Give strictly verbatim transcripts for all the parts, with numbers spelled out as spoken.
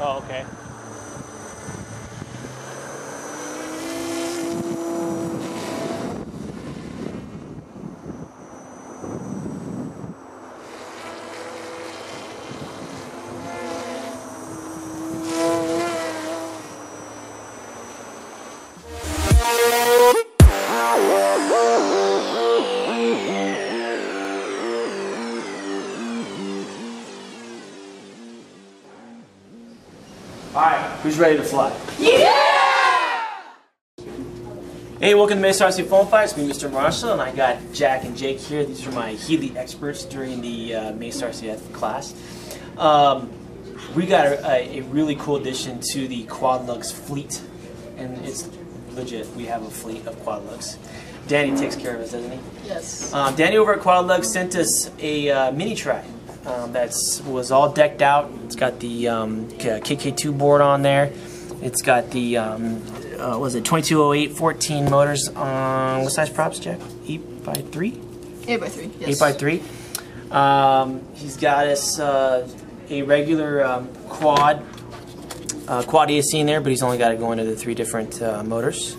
Oh, okay. Alright, who's ready to fly? Yeah! Hey, welcome to MESA R C Foam Fighters. Me, Mister Marshall, and I got Jack and Jake here. These are my Healy experts during the uh, MESA R C F class. Um, we got a, a really cool addition to the Quadlugs fleet, and it's legit. We have a fleet of Quadlugs. Danny takes care of us, doesn't he? Yes. Um, Danny over at Quadlugs sent us a uh, mini tri. Um, that was all decked out. It's got the um, K K two board on there. It's got the um, uh, was it twenty-two oh eight fourteen motors on. What size props, Jack? eight by three. eight by three. Yes. eight by three. Um, he's got us uh, a regular um, quad uh, quad E S C in there, but he's only got it going to the three different uh, motors.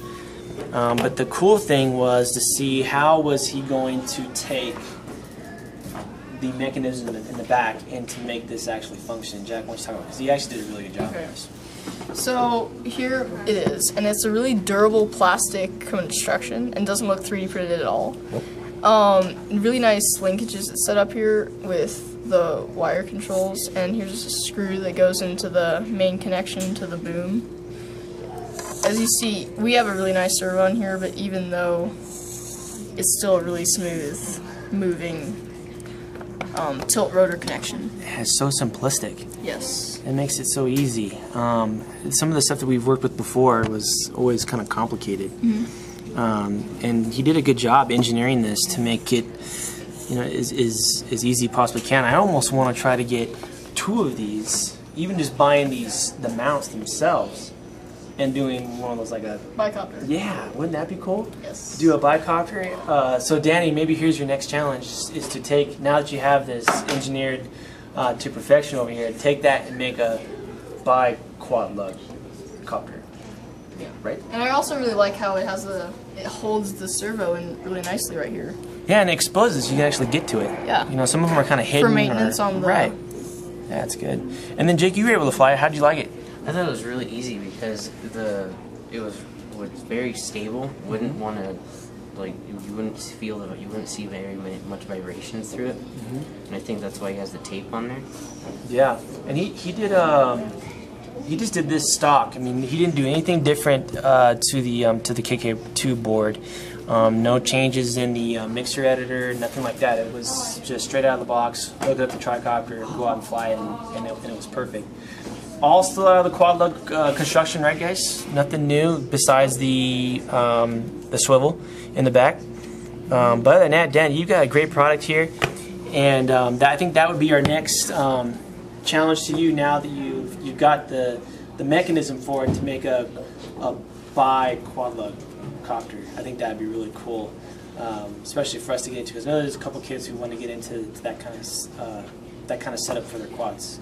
Um, but the cool thing was to see how was he going to take the mechanism in the back and to make this actually function. Jack, why don't you talk about this? He actually did a really good job on this. So here it is, and it's a really durable plastic construction and doesn't look three D printed at all. Um, really nice linkages set up here with the wire controls, and here's a screw that goes into the main connection to the boom. As you see, we have a really nice servo on here, but even though it's still really smooth moving Um, tilt rotor connection. It's so simplistic. Yes. It makes it so easy. Um, some of the stuff that we've worked with before was always kind of complicated. Mm-hmm. um, and he did a good job engineering this to make it, you know, as, as, as easy as possibly can. I almost want to try to get two of these, even just buying these, the mounts themselves, and doing one of those like a... bicopter. Yeah, wouldn't that be cool? Yes. Do a bicopter. Uh, so Danny, maybe here's your next challenge, is to take, now that you have this engineered uh, to perfection over here, take that and make a bi-quadlug copter. Yeah. Right? And I also really like how it has the, it holds the servo in really nicely right here. Yeah, and it exposes, you can actually get to it. Yeah. You know, some of them are kind of hidden. For maintenance or, on the... Right. Yeah, that's good. And then Jake, you were able to fly it. How'd you like it? I thought it was really easy because the it was was very stable. Wouldn't want to like you wouldn't feel the, you wouldn't see very much vibrations through it. Mm-hmm. And I think that's why he has the tape on there. Yeah, and he he did um he just did this stock. I mean, he didn't do anything different uh, to the um, to the K K two board. Um, no changes in the uh, mixer editor, nothing like that. It was just straight out of the box. Hook up the tricopter, go out and fly, and and it, and it was perfect. All still out of the Quadlug uh, construction, right, guys? Nothing new besides the um, the swivel in the back. Um, but other than that, Dan, you've got a great product here, and um, that, I think that would be our next um, challenge to you. Now that you you've got the the mechanism for it to make a a bi-quadlug copter, I think that'd be really cool, um, especially for us to get into. Because I know there's a couple kids who want to get into that kind of uh, that kind of setup for their quads.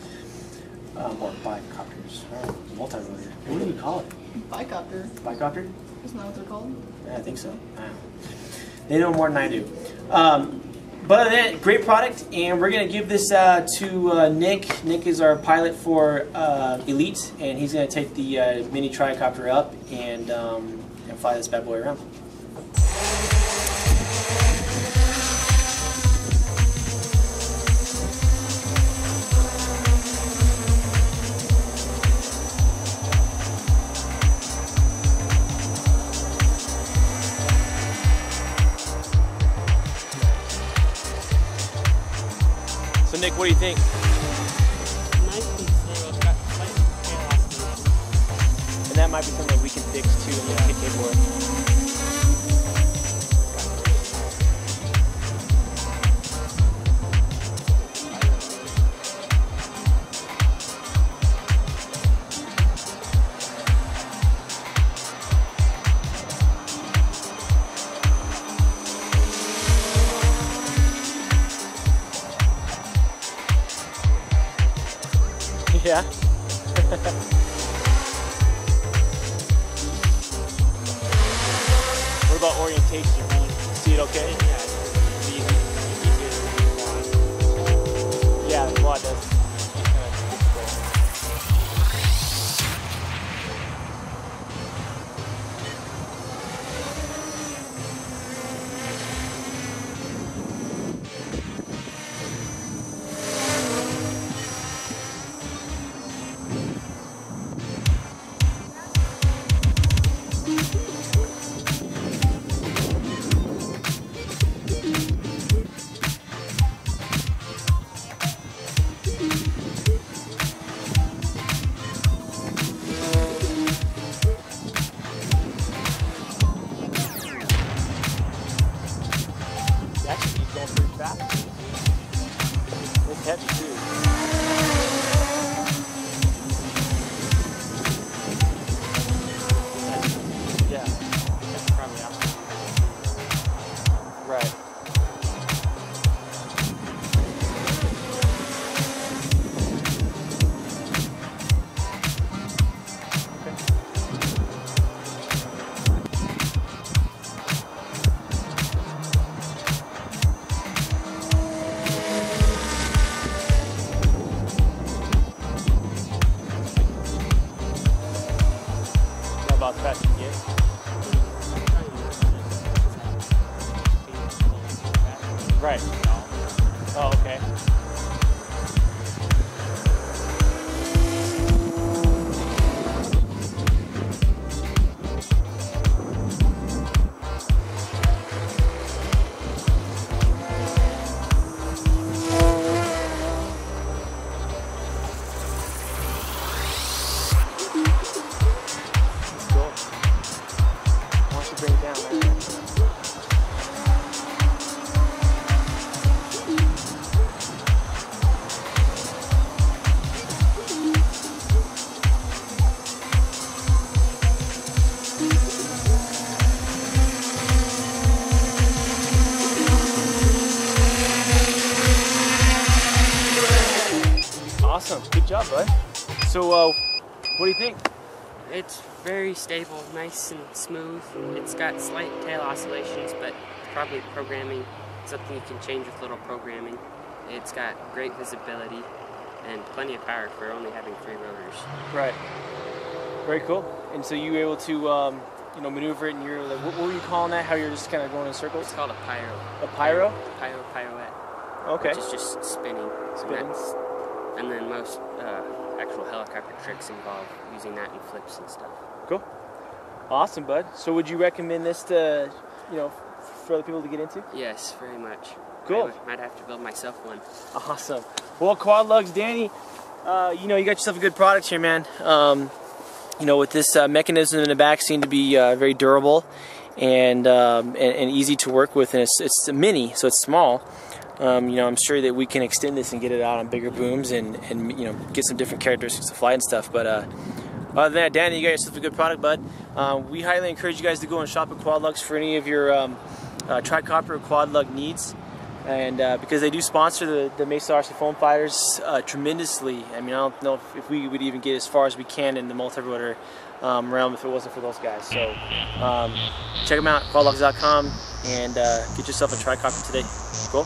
Um, or bicopters, or multi-rotor. What do we call it? Bicopter. Bicopter? Isn't that what they're called? Yeah, I think so. I don't know. They know more than I do. Um, but other than that, great product, and we're going to give this uh, to uh, Nick. Nick is our pilot for uh, ELITE, and he's going to take the uh, mini tricopter up and, um, and fly this bad boy around. Nick, what do you think? And that might be something that we can fix too in the K K board. Yeah. What about orientation? Can you see it okay? Yeah, it's easy. It's easier than the quad. Yeah, the quad does. Right. Oh, okay. Awesome. Good job, bud. So, uh, what do you think? It's very stable, nice and smooth. It's got slight tail oscillations, but probably programming, something you can change with little programming. It's got great visibility and plenty of power for only having three rotors. Right. Very cool. And so you were able to, um, you know, maneuver it, and you're like, what were you calling that? How you're just kind of going in circles? It's called a pyro. A pyro? Pyro, pirouette. Okay. Which is just spinning. Spinning. And then most uh, actual helicopter tricks involve using that in flips and stuff. Cool. Awesome, bud. So would you recommend this to, you know, for other people to get into? Yes, very much. Cool. I might have to build myself one. Awesome. Well, Quadlugs, Danny, uh, you know, you got yourself a good product here, man. Um, you know, with this uh, mechanism in the back, seemed to be uh, very durable and, um, and and easy to work with, and it's, it's a mini, so it's small. Um, you know, I'm sure that we can extend this and get it out on bigger booms and, and you know, get some different characteristics of flight and stuff. But uh, other than that, Danny, you got yourself a good product, bud. Uh, we highly encourage you guys to go and shop at Quadlugs for any of your um, uh, tricopter or quadlug needs. And uh, because they do sponsor the, the MESA R C Foam Fighters uh, tremendously. I mean, I don't know if, if we would even get as far as we can in the multi-rotor um, realm if it wasn't for those guys. So um, check them out, quadlugs dot com, and uh, get yourself a tricopter today. Cool?